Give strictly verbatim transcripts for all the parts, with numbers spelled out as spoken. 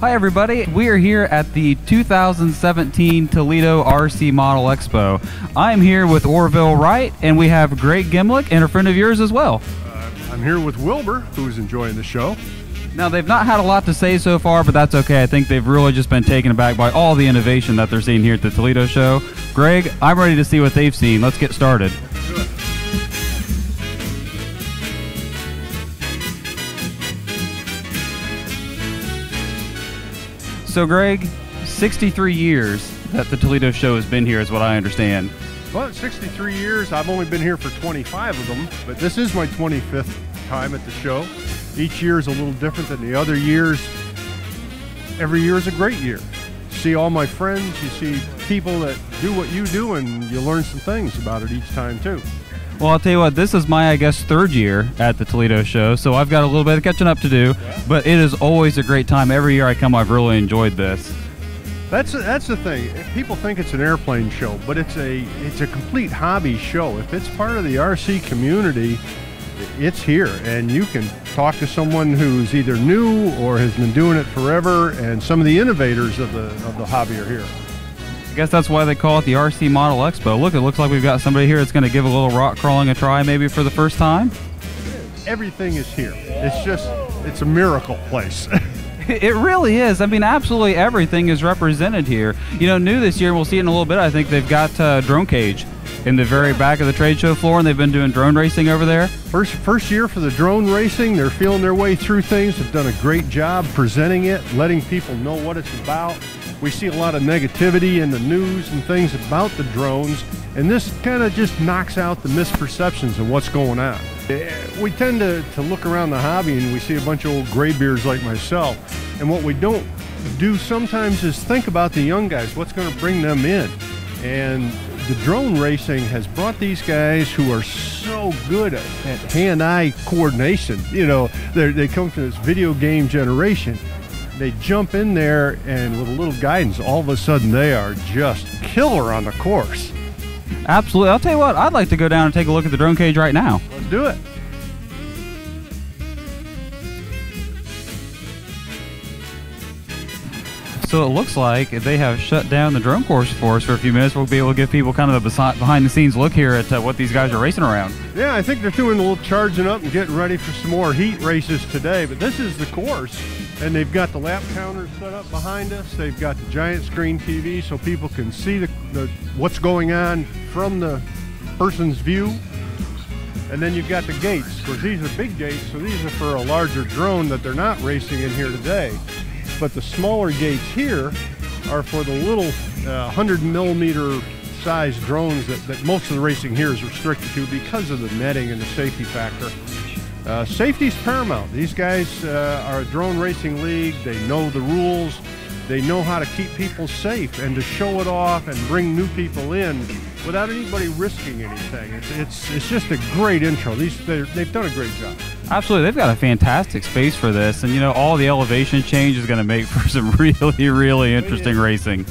Hi everybody, we are here at the two thousand seventeen Toledo R C Model Expo. I'm here with Orville Wright, and we have Greg Gimlick and a friend of yours as well. Uh, I'm here with Wilbur, who's enjoying the show. Now, they've not had a lot to say so far, but that's okay. I think they've really just been taken aback by all the innovation that they're seeing here at the Toledo show. Greg, I'm ready to see what they've seen. Let's get started. So, Greg, sixty-three years that the Toledo show has been here is what I understand. Well, sixty-three years. I've only been here for twenty-five of them, but this is my twenty-fifth time at the show. Each year is a little different than the other years. Every year is a great year. You see all my friends, you see people that do what you do, and you learn some things about it each time, too. Well, I'll tell you what, this is my, I guess, third year at the Toledo show, so I've got a little bit of catching up to do, yeah. But it is always a great time. Every year I come, I've really enjoyed this. That's a, that's the thing. People think it's an airplane show, but it's a, it's a complete hobby show. If it's part of the R C community, it's here, and you can talk to someone who's either new or has been doing it forever, and some of the innovators of the, of the hobby are here. I guess that's why they call it the R C Model Expo. Look, it looks like we've got somebody here that's going to give a little rock crawling a try maybe for the first time. Everything is here. It's just, it's a miracle place. It really is. I mean, absolutely everything is represented here. You know, new this year, we'll see it in a little bit, I think they've got uh, Drone Cage in the very back of the trade show floor, and they've been doing drone racing over there. First, first year for the drone racing. They're feeling their way through things. They've done a great job presenting it, letting people know what it's about. We see a lot of negativity in the news and things about the drones, and this kind of just knocks out the misperceptions of what's going on. We tend to, to look around the hobby and we see a bunch of old graybeards like myself, and what we don't do sometimes is think about the young guys, what's going to bring them in. And the drone racing has brought these guys who are so good at hand-eye coordination. You know, they come from this video game generation. They jump in there, and with a little guidance, all of a sudden they are just killer on the course. Absolutely. I'll tell you what, I'd like to go down and take a look at the drone cage right now. Let's do it. So it looks like they have shut down the drone course for us for a few minutes. We'll be able to give people kind of a behind-the-scenes look here at uh, what these guys are racing around. Yeah, I think they're doing a little charging up and getting ready for some more heat races today, but this is the course. And they've got the lap counters set up behind us. They've got the giant screen T V so people can see the, the, what's going on from the person's view. And then you've got the gates, because these are big gates, so these are for a larger drone that they're not racing in here today. But the smaller gates here are for the little uh, one hundred millimeter size drones that, that most of the racing here is restricted to because of the netting and the safety factor. Uh, safety's paramount. These guys uh, are a drone racing league. They know the rules. They know how to keep people safe and to show it off and bring new people in without anybody risking anything. It's it's, it's just a great intro. These they've done a great job. Absolutely, they've got a fantastic space for this, and you know all the elevation change is going to make for some really really interesting yeah. racing.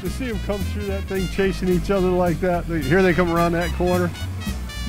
To see them come through that thing, chasing each other like that. Here they come around that corner.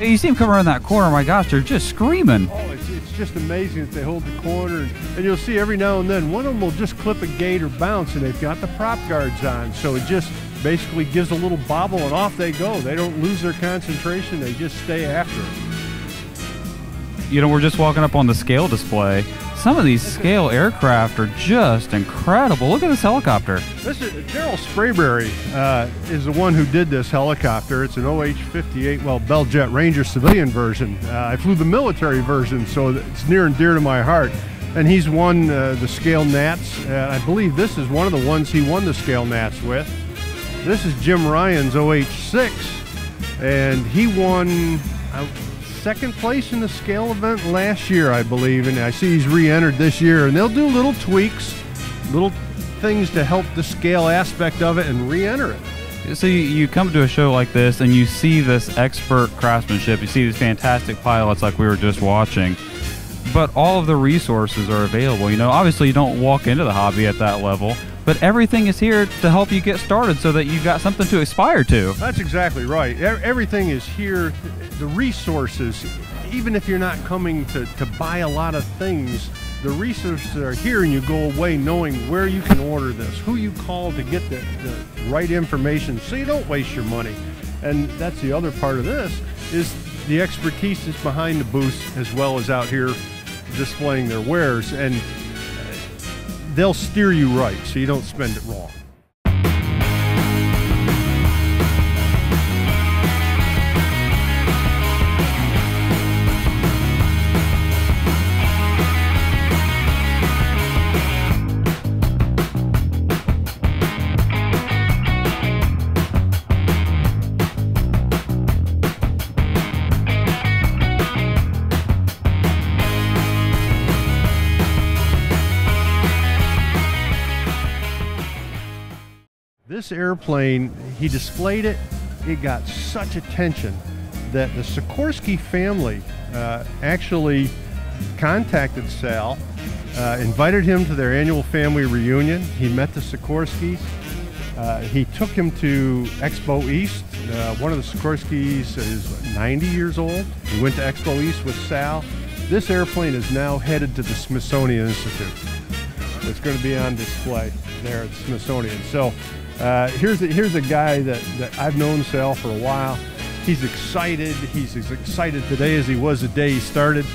You see them come around that corner, my gosh, they're just screaming. Oh, it's, it's just amazing that they hold the corner. And, and you'll see every now and then, one of them will just clip a gate or bounce, and they've got the prop guards on. So it just basically gives a little bobble, and off they go. They don't lose their concentration. They just stay after it. You know, we're just walking up on the scale display. Some of these scale aircraft are just incredible. Look at this helicopter. This is, Gerald Sprayberry uh, is the one who did this helicopter. It's an O H fifty-eight, well, Bell Jet Ranger civilian version. Uh, I flew the military version, so it's near and dear to my heart. And he's won uh, the scale Nats. Uh, I believe this is one of the ones he won the scale Nats with. This is Jim Ryan's O H six, and he won... Uh, second place in the scale event last year, I believe, and I see he's re-entered this year, and they'll do little tweaks, little things to help the scale aspect of it and re-enter it. So you, you come to a show like this and you see this expert craftsmanship, you see these fantastic pilots like we were just watching, but all of the resources are available. You know, obviously you don't walk into the hobby at that level, but everything is here to help you get started so that you've got something to aspire to. That's exactly right. Everything is here. The resources, even if you're not coming to, to buy a lot of things, the resources are here, and you go away knowing where you can order this, who you call to get the, the right information, so you don't waste your money. And that's the other part of this, is the expertise that's behind the booths as well as out here displaying their wares, and they'll steer you right so you don't spend it wrong. This airplane, he displayed it, it got such attention that the Sikorsky family uh, actually contacted Sal, uh, invited him to their annual family reunion. He met the Sikorskys. Uh, he took him to Expo East. Uh, one of the Sikorskys is ninety years old. He went to Expo East with Sal. This airplane is now headed to the Smithsonian Institute. It's going to be on display there at the Smithsonian. So. Uh, here's, a, here's a guy that, that I've known Sal for a while. He's excited. He's as excited today as he was the day he started.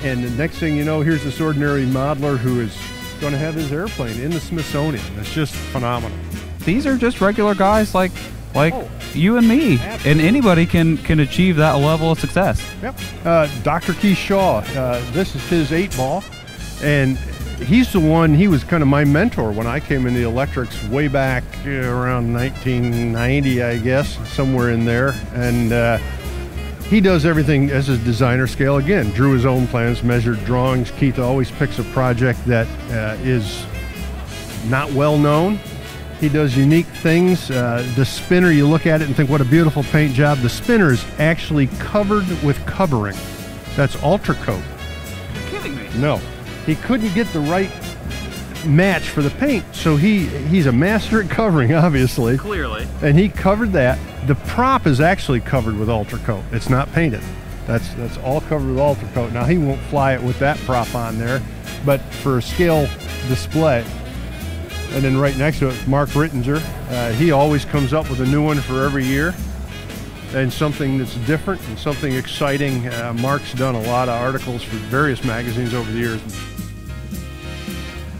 And the next thing you know, here's this ordinary modeler who is going to have his airplane in the Smithsonian. It's just phenomenal. These are just regular guys like like oh, you and me. Absolutely. And anybody can, can achieve that level of success. Yep. Uh, Doctor Keith Shaw, uh, this is his eight ball. And he's the one, he was kind of my mentor when I came into the electrics way back around nineteen ninety, I guess, somewhere in there. And uh, he does everything as a designer scale again. Drew his own plans, measured drawings. Keith always picks a project that uh, is not well known. He does unique things. Uh, the spinner, you look at it and think, what a beautiful paint job. The spinner is actually covered with covering. That's Ultra Coat. You're kidding me. No. He couldn't get the right match for the paint, so he he's a master at covering, obviously. Clearly. And he covered that. The prop is actually covered with Ultra Coat. It's not painted. That's that's all covered with Ultra Coat. Now he won't fly it with that prop on there, but for a scale display. And then right next to it, Mark Rittenger. Uh, he always comes up with a new one for every year, and something that's different and something exciting. Uh, Mark's done a lot of articles for various magazines over the years.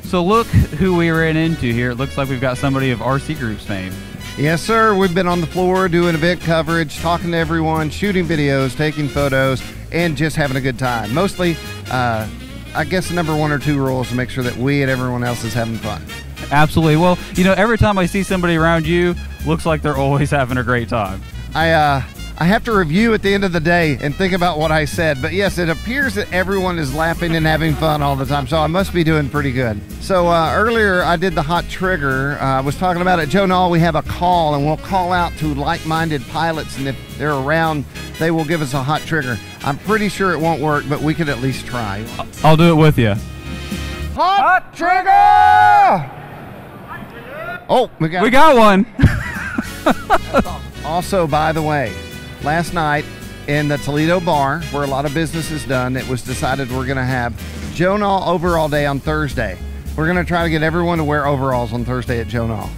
So look who we ran into here. It looks like we've got somebody of R C Group's fame. Yes, sir. We've been on the floor doing event coverage, talking to everyone, shooting videos, taking photos, and just having a good time. Mostly, uh, I guess the number one or two rule is to make sure that we and everyone else is having fun. Absolutely. Well, you know, every time I see somebody around you, looks like they're always having a great time. I, uh, I have to review at the end of the day and think about what I said. But yes, it appears that everyone is laughing and having fun all the time, so I must be doing pretty good. So uh, earlier I did the hot trigger. Uh, I was talking about it. Joe Nall, we have a call, and we'll call out to like-minded pilots, and if they're around, they will give us a hot trigger. I'm pretty sure it won't work, but we could at least try. I'll do it with you. Hot, hot trigger! Hot trigger! Oh, we got, we got one. That's awesome. Also, by the way, last night in the Toledo bar, where a lot of business is done, it was decided we're going to have Joe Nall overall day on Thursday. We're going to try to get everyone to wear overalls on Thursday at Joe Nall.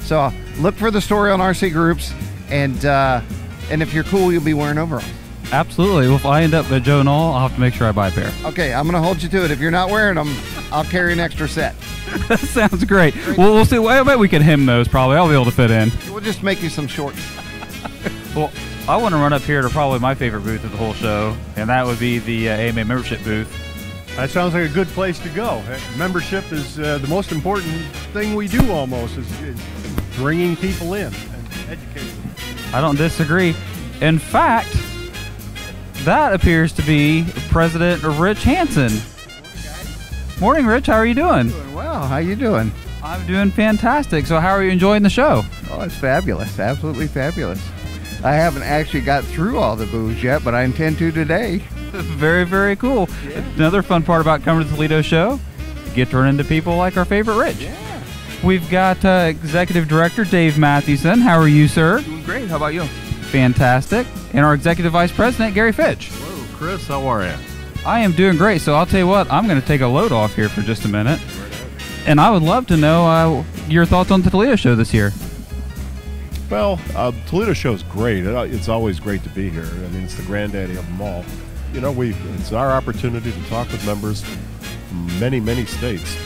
So uh, look for the story on R C Groups, and uh, and if you're cool, you'll be wearing overalls. Absolutely. Well, if I end up at Joe Nall, I'll have to make sure I buy a pair. Okay, I'm going to hold you to it. If you're not wearing them, I'll carry an extra set. That sounds great. Well, we'll see. Well, I bet we can hem those probably. I'll be able to fit in. We'll just make you some shorts. Well, I want to run up here to probably my favorite booth of the whole show, and that would be the uh, A M A membership booth. That sounds like a good place to go. Membership is uh, the most important thing we do almost, is, is bringing people in and educating them. I don't disagree. In fact, that appears to be President Rich Hansen. Morning, Morning Rich. How are you doing? Doing well. How are you doing? I'm doing fantastic. So how are you enjoying the show? Oh, it's fabulous. Absolutely fabulous. I haven't actually got through all the booths yet, but I intend to today. Very, very cool. Yeah. Another fun part about coming to the Toledo show, you get to run into people like our favorite Rich. Yeah. We've got uh, Executive Director Dave Mathewson. How are you, sir? Doing great. How about you? Fantastic. And our Executive Vice President, Gary Fitch. Hello, Chris. How are you? I am doing great. So I'll tell you what, I'm going to take a load off here for just a minute. And I would love to know uh, your thoughts on the Toledo show this year. Well, uh, the Toledo show is great. It, it's always great to be here. I mean, it's the granddaddy of them all. You know, we it's our opportunity to talk with members from many, many states.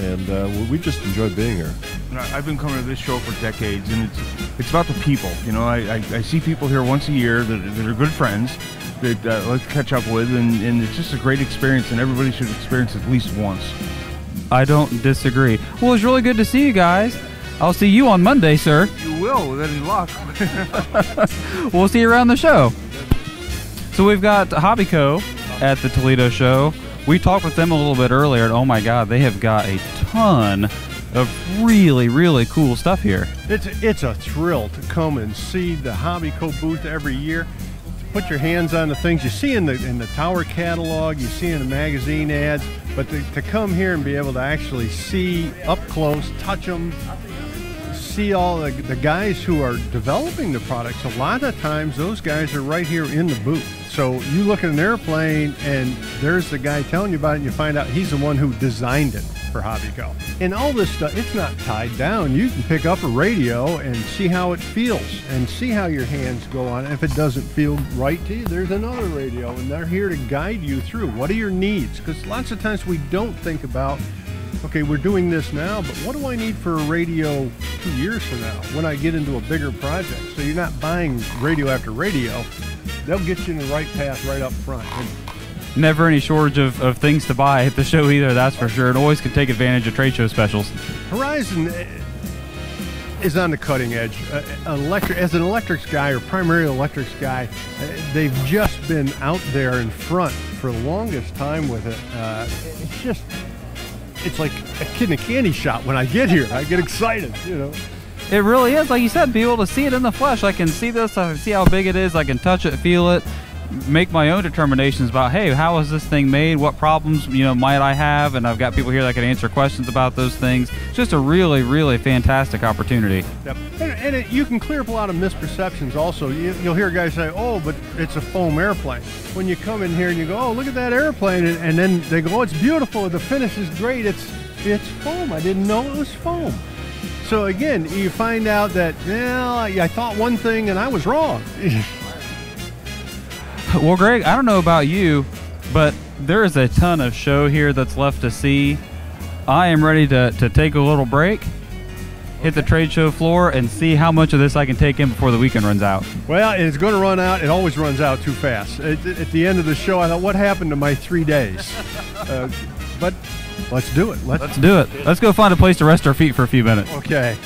And uh, we just enjoy being here. I've been coming to this show for decades, and it's it's about the people. You know, I, I, I see people here once a year that, that are good friends that uh, I like to catch up with, and, and it's just a great experience, and everybody should experience it at least once. I don't disagree. Well, it's really good to see you guys. I'll see you on Monday, sir. You will, with any luck. We'll see you around the show. So we've got HobbyCo at the Toledo show. We talked with them a little bit earlier, and oh my God, they have got a ton of really, really cool stuff here. It's a, it's a thrill to come and see the HobbyCo booth every year. Put your hands on the things you see in the in the tower catalog, you see in the magazine ads, but to, to come here and be able to actually see up close, touch them, see all the, the guys who are developing the products. A lot of times those guys are right here in the booth. So you look at an airplane and there's the guy telling you about it, and you find out he's the one who designed it for HobbyCo. And all this stuff, it's not tied down. You can pick up a radio and see how it feels and see how your hands go on. If it doesn't feel right to you, there's another radio, and they're here to guide you through. What are your needs? Because lots of times we don't think about, okay, we're doing this now, but what do I need for a radio two years from now when I get into a bigger project? So you're not buying radio after radio. They'll get you in the right path right up front. And never any shortage of, of things to buy at the show either, that's for sure. And always can take advantage of trade show specials. Horizon is on the cutting edge. Uh, electric, as an electrics guy or primary electrics guy, uh, they've just been out there in front for the longest time with it. Uh, it's just, it's like a kid in a candy shop when I get here. I get excited, you know. It really is. Like you said, be able to see it in the flesh. I can see this. I can see how big it is. I can touch it, feel it. Make my own determinations about, hey, how is this thing made? What problems, you know, might I have? And I've got people here that can answer questions about those things. It's just a really, really fantastic opportunity. Yep. And, and it, you can clear up a lot of misperceptions also. You, you'll hear guys say, oh, but it's a foam airplane. When you come in here and you go, oh, look at that airplane. And, and then they go, oh, it's beautiful. The finish is great. It's, it's foam. I didn't know it was foam. So, again, you find out that, well, I, I thought one thing and I was wrong. Well, Greg, I don't know about you, but there is a ton of show here that's left to see. I am ready to, to take a little break, hit the trade show floor, and see how much of this I can take in before the weekend runs out. Well, it's going to run out. It always runs out too fast. At, at the end of the show, I thought, what happened to my three days? Uh, but let's do it. Let's, let's do it. Let's go find a place to rest our feet for a few minutes. Okay.